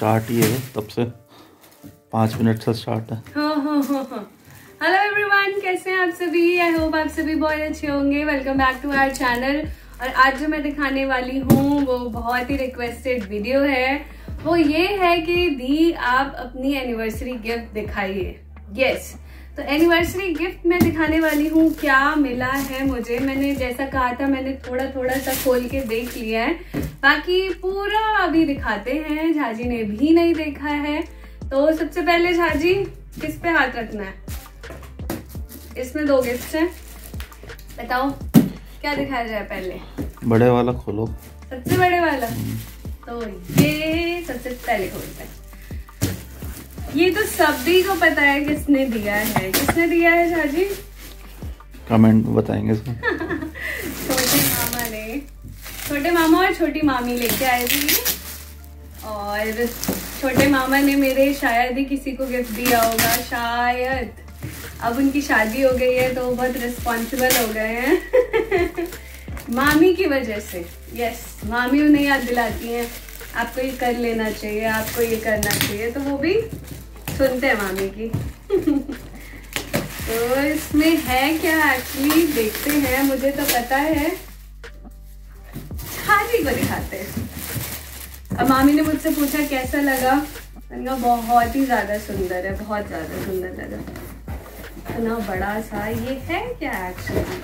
Start ये है, तब से 5 मिनट से स्टार्ट है। हेलो एवरीवन, कैसे हैं आप सभी? आई होप आप सभी बहुत अच्छे होंगे। Welcome back to our channel. और आज जो मैं दिखाने वाली हूँ वो बहुत ही रिक्वेस्टेड वीडियो है। वो ये है कि दी आप अपनी एनिवर्सरी गिफ्ट दिखाइए। यस, तो एनिवर्सरी गिफ्ट मैं दिखाने वाली हूँ क्या मिला है मुझे। मैंने जैसा कहा था, मैंने थोड़ा थोड़ा सा खोल के देख लिया है, बाकी पूरा अभी दिखाते हैं। झाजी ने भी नहीं देखा है। तो सबसे पहले झाजी, किस पे हाथ रखना है? इसमें 2 गिफ्ट हैं, बताओ क्या दिखाया जाए। पहले बड़े वाला खोलो, सबसे बड़े वाला। तो ये सबसे पहले खोलते हैं। ये तो सभी को पता है किसने दिया है। किसने दिया है शाजी? कमेंट बताएंगे इसको। छोटे मामा ने, छोटे मामा और छोटी मामी लेके आए थे। और छोटे मामा ने मेरे शायद ही किसी को गिफ्ट दिया होगा, शायद। अब उनकी शादी हो गई है तो बहुत रिस्पॉन्सिबल हो गए हैं। मामी की वजह से। यस, मामी उन्हें याद दिलाती हैं आपको ये कर लेना चाहिए, आपको ये करना चाहिए, तो वो भी सुनते हैं मामी की। तो इसमें है क्या एक्चुअली, देखते हैं। मुझे तो पता है, झाजी को दिखाते हैं। अब मामी ने मुझसे पूछा कैसा लगा, मैंने कहा बहुत ही ज्यादा सुंदर है, बहुत ज्यादा सुंदर लगा। इतना बड़ा सा ये है क्या एक्चुअली?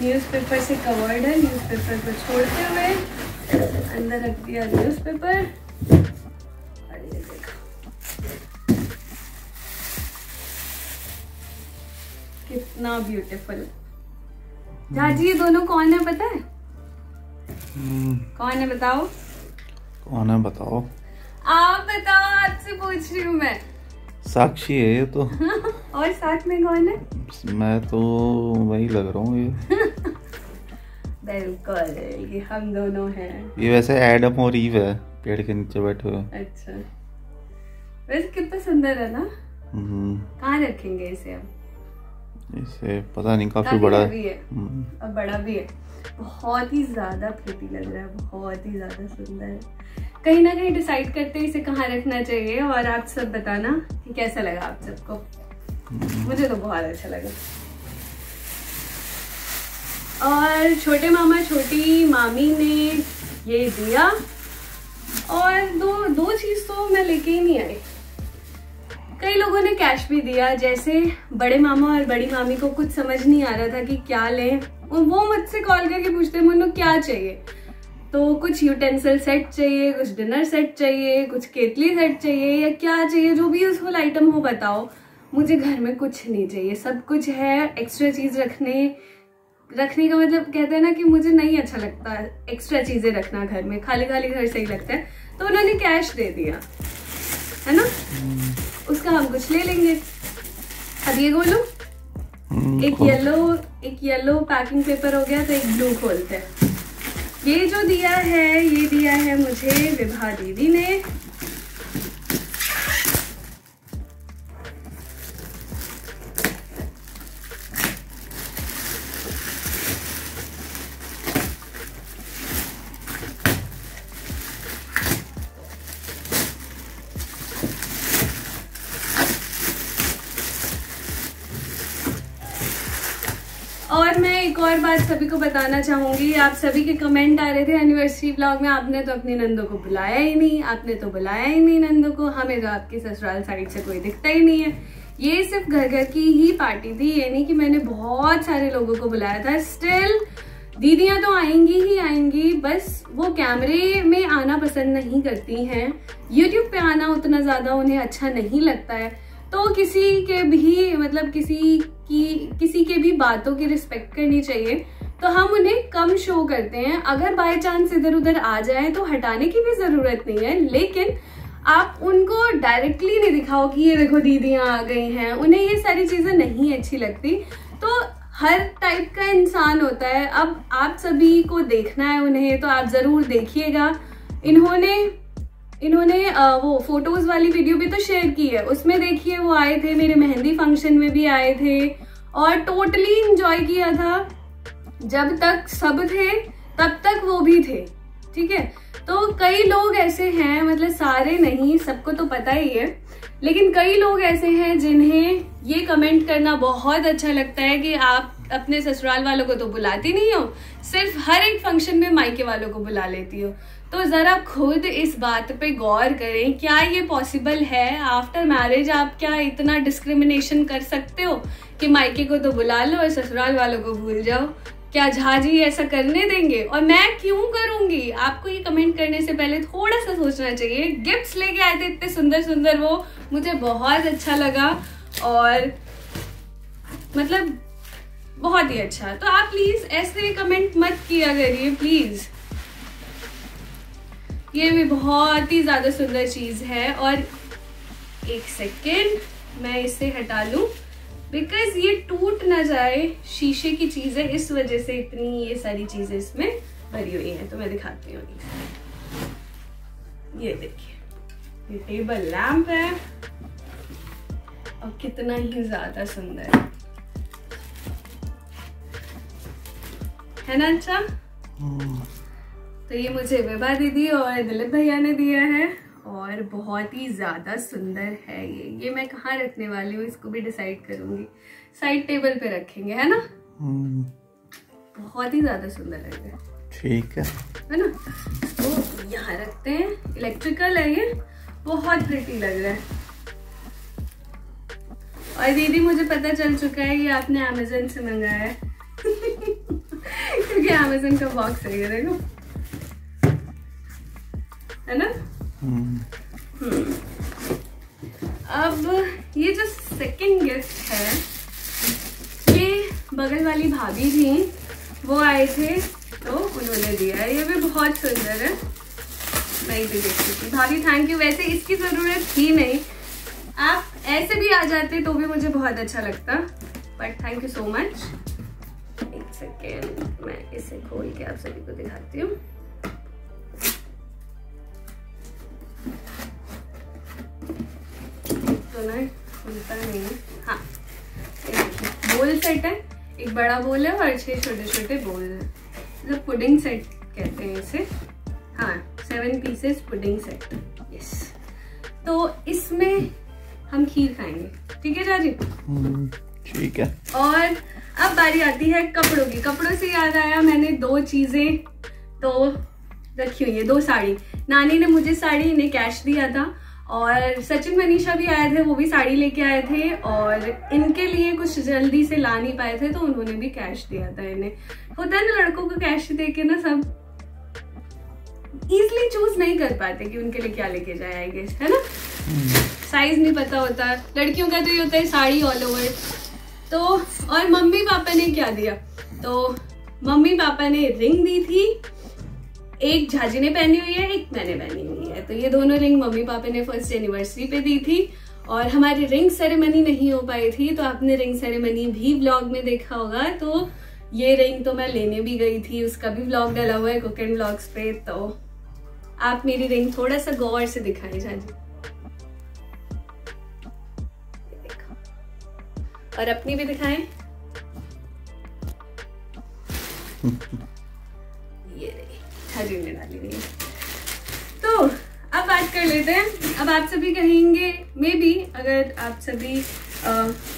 न्यूज़पेपर से कवर्ड है। न्यूज़पेपर को छोड़ते हुए अंदर रख दिया न्यूज़पेपर। और ये देखो कितना ब्यूटीफुल। झाजी, ये दोनों कौन है पता है? कौन है बताओ? कौन है बताओ? आप बताओ, आपसे पूछ रही हूँ मैं। साक्षी है ये तो। और साथ में कौन है? मैं तो वही लग रहा हूँ ये। बिल्कुल, ये हम दोनों हैं। ये वैसे एडम और ईव है, पेड़ के नीचे बैठे हुए। अच्छा, वैसे कितना सुंदर है ना। कहाँ रखेंगे इसे अब? इसे पता नहीं, काफी बड़ा है और बड़ा भी है। बहुत ही ज्यादा प्रीटी लग रहा है, बहुत ही ज्यादा सुंदर है। कहीं ना कहीं डिसाइड करते हैं इसे कहाँ रखना चाहिए। और आप सब बताना कि कैसा लगा आप सबको। मुझे तो बहुत अच्छा लगा। और छोटे मामा छोटी मामी ने ये दिया। और दो चीज़ तो मैं लेके ही नहीं आई। कई लोगों ने कैश भी दिया। जैसे बड़े मामा और बड़ी मामी को कुछ समझ नहीं आ रहा था कि क्या लें। वो मुझसे कॉल करके पूछते, मुन्नू क्या चाहिए? तो कुछ यूटेंसिल सेट चाहिए, कुछ डिनर सेट चाहिए, कुछ केतली सेट चाहिए, या क्या चाहिए, जो भी यूजफुल आइटम हो बताओ। मुझे घर में कुछ नहीं चाहिए, सब कुछ है। एक्स्ट्रा चीज़ रखने का मतलब, कहते हैं ना कि मुझे नहीं अच्छा लगता एक्स्ट्रा चीज़ें रखना घर में, खाली खाली घर सही लगता है। तो उन्होंने कैश दे दिया है ना, उसका हम कुछ ले लेंगे। अब ये बोलो, एक येलो पैकिंग पेपर हो गया, तो एक ब्लू खोलते हैं। ये जो दिया है, ये दिया है मुझे विभा दीदी ने। और मैं एक और बात सभी को बताना चाहूंगी। आप सभी के कमेंट आ रहे थे एनिवर्सरी ब्लॉग में, आपने तो अपनी नंदों को बुलाया ही नहीं, आपने तो बुलाया ही नहीं नंदों को। हमें तो आपके ससुराल साइड से कोई दिखता ही नहीं है। ये सिर्फ घर घर की ही पार्टी थी, ये नहीं कि मैंने बहुत सारे लोगों को बुलाया था। स्टिल दीदियाँ तो आएंगी ही आएंगी, बस वो कैमरे में आना पसंद नहीं करती हैं। यूट्यूब पे आना उतना ज़्यादा उन्हें अच्छा नहीं लगता है। तो किसी के भी मतलब किसी के भी बातों की रिस्पेक्ट करनी चाहिए। तो हम उन्हें कम शो करते हैं। अगर बाय चांस इधर उधर आ जाए तो हटाने की भी ज़रूरत नहीं है, लेकिन आप उनको डायरेक्टली नहीं दिखाओ कि ये देखो दीदियाँ आ गई हैं। उन्हें ये सारी चीज़ें नहीं अच्छी लगती। तो हर टाइप का इंसान होता है। अब आप सभी को देखना है उन्हें, तो आप ज़रूर देखिएगा। इन्होंने इन्होंने वो फोटोज वाली वीडियो भी तो शेयर की है, उसमें देखिए वो आए थे, मेरे मेहंदी फंक्शन में भी आए थे और टोटली इंजॉय किया था। जब तक सब थे तब तक वो भी थे, ठीक है। तो कई लोग ऐसे हैं, मतलब सारे नहीं, सबको तो पता ही है, लेकिन कई लोग ऐसे हैं जिन्हें ये कमेंट करना बहुत अच्छा लगता है कि आप अपने ससुराल वालों को तो बुलाती नहीं हो, सिर्फ हर एक फंक्शन में मायके वालों को बुला लेती हो। तो ज़रा खुद इस बात पे गौर करें, क्या ये पॉसिबल है? आफ्टर मैरिज आप क्या इतना डिस्क्रिमिनेशन कर सकते हो कि मायके को तो बुला लो और ससुराल वालों को भूल जाओ? क्या झाजी ऐसा करने देंगे? और मैं क्यों करूंगी? आपको ये कमेंट करने से पहले थोड़ा सा सोचना चाहिए। गिफ्ट्स लेके आए थे इतने सुंदर सुंदर, वो मुझे बहुत अच्छा लगा और मतलब बहुत ही अच्छा। तो आप प्लीज ऐसे कमेंट मत किया करिए प्लीज। ये भी बहुत ही ज्यादा सुंदर चीज है और एक सेकेंड मैं इसे हटा लूं बिकॉज ये टूट ना जाए, शीशे की चीज है, इस वजह से इतनी ये सारी चीजें इसमें भरी हुई हैं। तो मैं दिखाती हूँ, ये देखिए, ये टेबल लैम्प है और कितना ही ज्यादा सुंदर है ना। अच्छा, तो ये मुझे विभा दीदी और दिलीप भैया ने दिया है और बहुत ही ज़्यादा सुंदर है ये मैं कहाँ रखने वाली हूँ इसको भी डिसाइड करूँगी। साइड टेबल पे रखेंगे, है ना। बहुत ही ज़्यादा सुंदर लग रहा है, ठीक है ना। तो यहाँ रखते हैं, इलेक्ट्रिकल है ये, बहुत प्रिटी लग रहा है। और दीदी मुझे पता चल चुका है ये आपने अमेज़न से मंगाया है क्योंकि अमेज़न का बॉक्स है ये, देखो, है ना। अब ये जो सेकंड गिफ्ट है, ये बगल वाली भाभी थी, वो आए थे तो उन्होंने दिया है। ये भी बहुत सुंदर है, मैं भी देखती थी। भाभी थैंक यू, वैसे इसकी ज़रूरत थी नहीं, आप ऐसे भी आ जाते तो भी मुझे बहुत अच्छा लगता, but thank you so much. एक सेकेंड मैं इसे खोल के आप सभी को दिखाती हूँ। नहीं, हाँ, बोल सेट है, एक बड़ा बोल है और 6 छोटे छोटे बोल है, मतलब पुडिंग सेट कहते हैं इसे। हाँ, 7 पीसेस पुडिंग सेट, यस। तो इसमें हम खीर खाएंगे, ठीक है जाजी, ठीक है। और अब बारी आती है कपड़ों की। कपड़ों से याद आया, मैंने 2 चीजें तो रखी हुई है, 2 साड़ी। नानी ने मुझे साड़ी ने कैश दिया था और सचिन मनीषा भी आए थे, वो भी साड़ी लेके आए थे और इनके लिए कुछ जल्दी से ला नहीं पाए थे तो उन्होंने भी कैश दिया था इन्हें। होता है ना, लड़कों को कैश दे के ना सब इजली चूज नहीं कर पाते कि उनके लिए क्या लेके जाए, आई गेस, है ना। साइज नहीं पता होता, लड़कियों का तो ये होता है साड़ी ऑल ओवर। तो और मम्मी पापा ने क्या दिया, तो मम्मी पापा ने रिंग दी थी, एक झाजी ने पहनी हुई है, एक मैंने पहनी हुई है। तो ये दोनों रिंग मम्मी पापा ने फर्स्ट एनिवर्सरी पे दी थी और हमारी रिंग सेरेमनी नहीं हो पाई थी, तो आपने रिंग सेरेमनी भी व्लॉग में देखा होगा। तो ये रिंग तो मैं लेने भी गई थी, उसका भी व्लॉग डाला हुआ है कुकिंग व्लॉग्स पे, तो आप मेरी रिंग थोड़ा सा गौर से दिखाएं झाजी। और अपनी भी दिखाएं, ये रही ने डाली हुई। तो अब बात कर लेते हैं। अब आप सभी कहेंगे, मे बी अगर आप सभी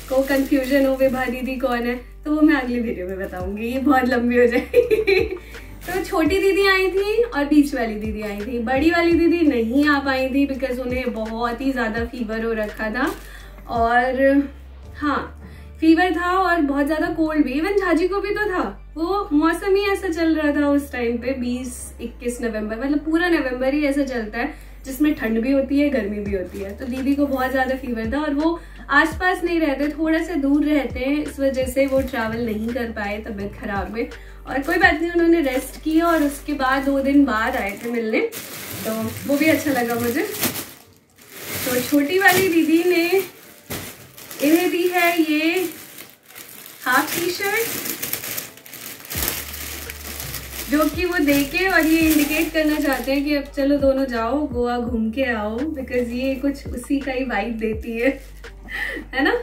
को कंफ्यूजन हो विभा दीदी कौन है, तो वो मैं अगली वीडियो में बताऊंगी, ये बहुत लंबी हो जाएगी तो छोटी दीदी आई थी और बीच वाली दीदी आई थी, बड़ी वाली दीदी नहीं आ पाई थी बिकॉज उन्हें बहुत ही ज़्यादा फीवर हो रखा था। और हाँ, फीवर था और बहुत ज़्यादा कोल्ड भी, इवन झाजी को भी तो था, वो मौसम ही ऐसा चल रहा था उस टाइम पे 20-21 नवंबर, मतलब पूरा नवंबर ही ऐसा चलता है जिसमें ठंड भी होती है गर्मी भी होती है। तो दीदी को बहुत ज़्यादा फीवर था और वो आसपास नहीं रहते, थोड़ा सा दूर रहते हैं, इस वजह से वो ट्रैवल नहीं कर पाए तबीयत खराब में। और कोई बात नहीं, उन्होंने रेस्ट किया और उसके बाद 2 दिन बाद आए थे मिलने, तो वो भी अच्छा लगा मुझे। तो छोटी वाली दीदी ने इन्हें दी है ये हाफ टी शर्ट, जो कि वो देके और ये इंडिकेट करना चाहते हैं कि अब चलो दोनों जाओ गोवा घूम के आओ, बिकॉज ये कुछ उसी का ही वाइब देती है ना।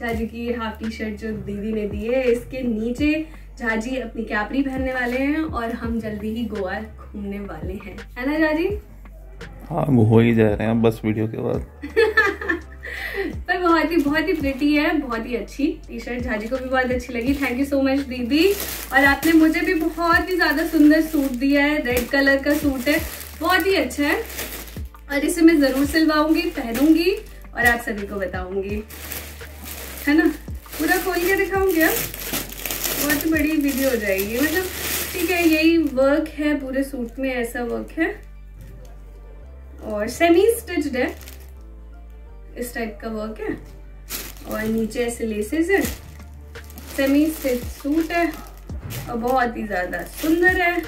झाजी की हाफ टी शर्ट जो दीदी ने दी है, इसके नीचे झाजी अपनी कैपरी पहनने वाले हैं और हम जल्दी ही गोवा घूमने वाले हैं, है ना झाजी? हाँ, हो ही जा रहे हैं बस वीडियो के बाद। पर बहुत ही प्रिटी है, बहुत ही अच्छी टी शर्ट, झाजी को भी बहुत अच्छी लगी। थैंक यू सो मच दीदी। और आपने मुझे भी बहुत ही ज्यादा सुंदर सूट दिया है, रेड कलर का सूट है, बहुत ही अच्छा है और इसे मैं जरूर सिलवाऊंगी, पहनूंगी और आप सभी को बताऊंगी, है ना। पूरा खोल के दिखाऊंगी, अब बहुत बड़ी वीडियो हो जाएगी, मतलब ठीक है। यही वर्क है पूरे सूट में, ऐसा वर्क है और सेमी स्टिच्ड है, इस टाइप का वर्क है और नीचे ऐसे लेसेस है। सेमी स्टिच सूट है और बहुत ही ज्यादा सुंदर है,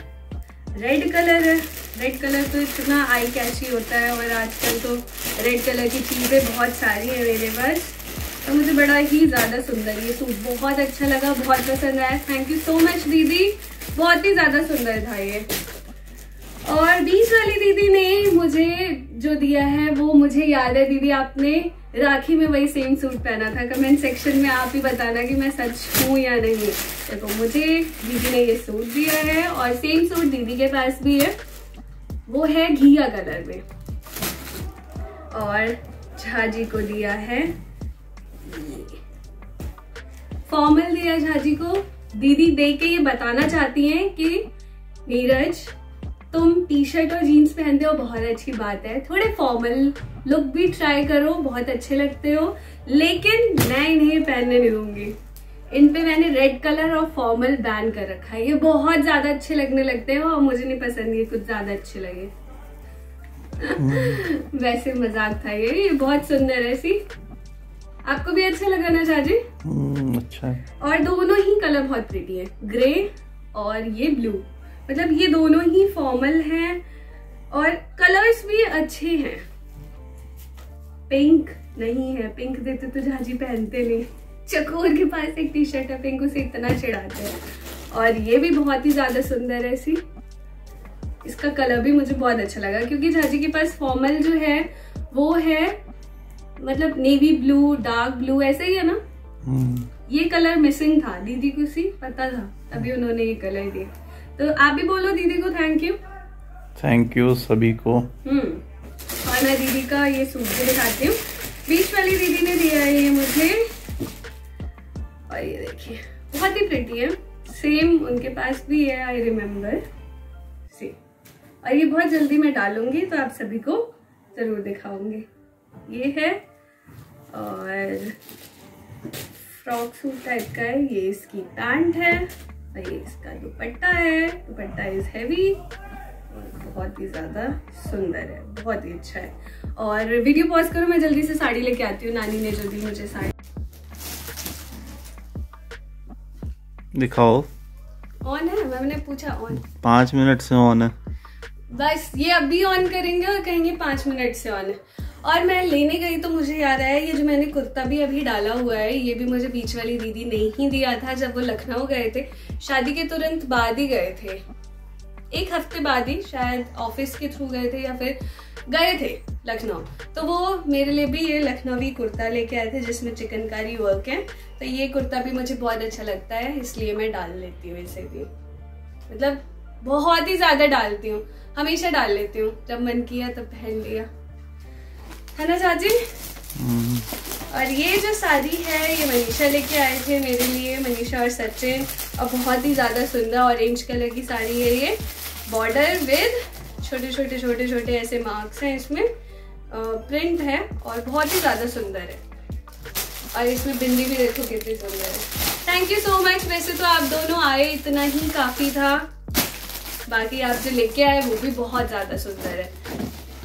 रेड कलर है। रेड कलर तो इतना आई कैची होता है और आजकल तो रेड कलर की चीज़ें बहुत सारी है मेरे पास, तो मुझे बड़ा ही ज़्यादा सुंदर ये सूट बहुत अच्छा लगा, बहुत पसंद आया। थैंक यू सो मच दीदी, बहुत ही ज़्यादा सुंदर था ये। और बीच वाली दीदी ने मुझे जो दिया है वो मुझे याद है दीदी, आपने राखी में वही सेम सूट पहना था। कमेंट सेक्शन में आप ही बताना कि मैं सच हूँ या नहीं। देखो मुझे दीदी ने ये सूट दिया है और सेम सूट दीदी के पास भी है, वो है घिया कलर में। और झाजी को दिया है ये फॉर्मल, दिया झाजी को। दीदी देख के ये बताना चाहती हैं कि नीरज तुम टी शर्ट और जीन्स पहनते हो, बहुत अच्छी बात है, थोड़े फॉर्मल लुक भी ट्राई करो, बहुत अच्छे लगते हो, लेकिन मैं इन्हें पहनने नहीं दूंगी। इन पे मैंने रेड कलर और फॉर्मल बैन कर रखा है, ये बहुत ज्यादा अच्छे लगने लगते हैं और मुझे नहीं पसंद ये कुछ ज्यादा अच्छे लगे। वैसे मजाक था ये बहुत सुंदर है सी, आपको भी अच्छा लगा ना झाजी? अच्छा। और दोनों ही कलर बहुत प्रिटी है, ग्रे और ये ब्लू, मतलब ये दोनों ही फॉर्मल हैं और कलर्स भी अच्छे हैं। पिंक नहीं है, पिंक देते तो झाजी पहनते नहीं। चकोर के पास एक टी शर्ट है पिंक, उसे इतना चिढ़ाते हैं। और ये भी बहुत ही ज्यादा सुंदर है सी, इसका कलर भी मुझे बहुत अच्छा लगा, क्योंकि झाजी के पास फॉर्मल जो है वो है मतलब नेवी ब्लू, डार्क ब्लू, ऐसे ही है ना। ये कलर मिसिंग था, दीदी को सी पता था तभी उन्होंने ये कलर दिया। तो आप भी बोलो दीदी को थैंक यू। थैंक यू सभी को। और मैं दीदी का ये सूट भी दिखाती हूँ। बीच वाली दीदी ने दिया है ये मुझे और ये देखिए बहुत ही प्रिटी है, सेम उनके पास भी है, आई रिमेम्बर सी। और ये बहुत जल्दी मैं डालूंगी तो आप सभी को जरूर दिखाऊंगी। ये है और फ्रॉक सूट टाइप का है, ये इसकी पैंट है और ये इसका दुपट्टा है। दुपट्टा इज हैवी और बहुत ही ज़्यादा सुंदर है, बहुत ही अच्छा है। और वीडियो पॉज करो, मैं जल्दी से साड़ी लेके आती हूँ, नानी ने जो दी मुझे साड़ी। दिखाओ, ऑन है? मैंने पूछा ऑन। 5 मिनट से ऑन है, बस ये अभी ऑन करेंगे और कहेंगे 5 मिनट से ऑन है। और मैं लेने गई तो मुझे याद आया ये जो मैंने कुर्ता भी अभी डाला हुआ है ये भी मुझे बीच वाली दीदी ने ही दिया था, जब वो लखनऊ गए थे, शादी के तुरंत बाद ही गए थे, एक हफ्ते बाद ही शायद, ऑफिस के थ्रू गए थे या फिर गए थे लखनऊ। तो वो मेरे लिए भी ये लखनवी कुर्ता लेके आए थे जिसमें चिकनकारी वर्क है, तो ये कुर्ता भी मुझे बहुत अच्छा लगता है इसलिए मैं डाल लेती हूँ इसे भी, मतलब बहुत ही ज़्यादा डालती हूँ, हमेशा डाल लेती हूँ, जब मन किया तब पहन लिया, है ना चाची? और ये जो साड़ी है ये मनीषा लेके आए थे मेरे लिए, मनीषा और सचिन, और बहुत ही ज़्यादा सुंदर ऑरेंज कलर की साड़ी है ये, बॉर्डर विद छोटे छोटे छोटे छोटे ऐसे मार्क्स हैं इसमें, प्रिंट है और बहुत ही ज़्यादा सुंदर है। और इसमें बिंदी भी देखो कितनी सुंदर है। Thank you so much. वैसे तो आप दोनों आए, इतना ही काफ़ी था, बाकी आप जो लेके आए वो भी बहुत ज़्यादा सुंदर है।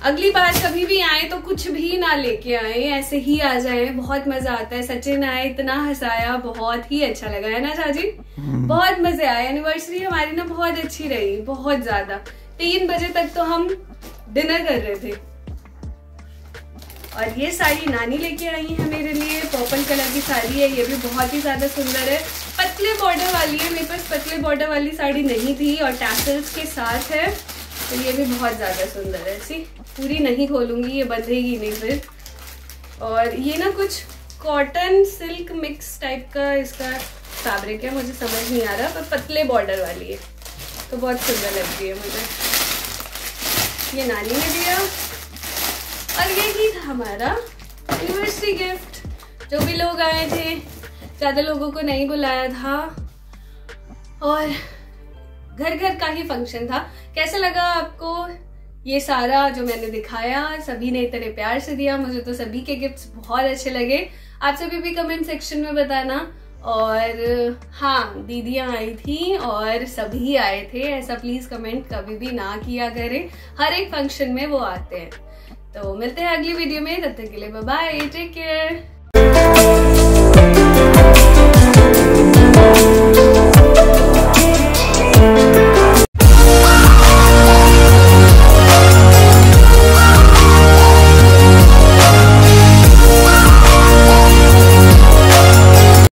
अगली बार कभी भी आए तो कुछ भी ना लेके आए, ऐसे ही आ जाए, बहुत मजा आता है। सचिन आए, इतना हंसाया, बहुत ही अच्छा लगा, है ना चाची? बहुत मजे आए। एनिवर्सरी हमारी ना बहुत अच्छी रही, बहुत ज्यादा। 3 बजे तक तो हम डिनर कर रहे थे। और ये साड़ी नानी लेके आई है मेरे लिए, पर्पल कलर की साड़ी है, ये भी बहुत ही ज्यादा सुंदर है। पतले बॉर्डर वाली है, मेरे पास पतले बॉर्डर वाली साड़ी नहीं थी और टैसल्स के साथ है, तो ये भी बहुत ज़्यादा सुंदर है। सी पूरी नहीं खोलूँगी, ये बंधेगी नहीं फिर। और ये ना कुछ कॉटन सिल्क मिक्स टाइप का इसका फैब्रिक है, मुझे समझ नहीं आ रहा, पर पतले बॉर्डर वाली है तो बहुत सुंदर लग रही है मुझे। ये नानी ने दिया और ये ही था हमारा यूनिवर्सिटी गिफ्ट। जो भी लोग आए थे, ज़्यादा लोगों को नहीं बुलाया था और घर घर का ही फंक्शन था। कैसा लगा आपको ये सारा जो मैंने दिखाया? सभी ने इतने प्यार से दिया, मुझे तो सभी के गिफ्ट्स बहुत अच्छे लगे। आप सभी भी कमेंट सेक्शन में बताना। और हाँ, दीदियाँ आई थी और सभी आए थे, ऐसा प्लीज़ कमेंट कभी भी ना किया करें, हर एक फंक्शन में वो आते हैं। तो मिलते हैं अगली वीडियो में, तब तक के लिए बाय बाय, टेक केयर।